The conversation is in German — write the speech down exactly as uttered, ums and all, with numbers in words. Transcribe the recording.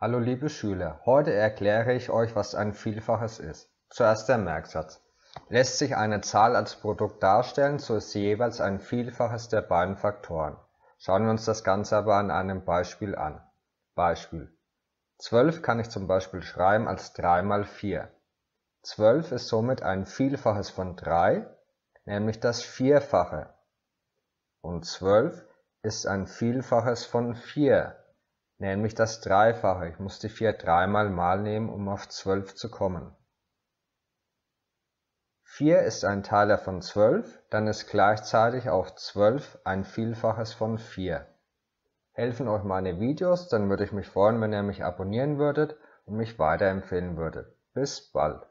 Hallo liebe Schüler, heute erkläre ich euch, was ein Vielfaches ist. Zuerst der Merksatz. Lässt sich eine Zahl als Produkt darstellen, so ist sie jeweils ein Vielfaches der beiden Faktoren. Schauen wir uns das Ganze aber an einem Beispiel an. Beispiel. zwölf kann ich zum Beispiel schreiben als drei mal vier. zwölf ist somit ein Vielfaches von drei, nämlich das Vierfache. Und zwölf ist ein Vielfaches von vier. Nämlich das Dreifache. Ich muss die vier dreimal mal nehmen, um auf zwölf zu kommen. vier ist ein Teiler von zwölf, dann ist gleichzeitig auch zwölf ein Vielfaches von vier. Helfen euch meine Videos, dann würde ich mich freuen, wenn ihr mich abonnieren würdet und mich weiterempfehlen würdet. Bis bald!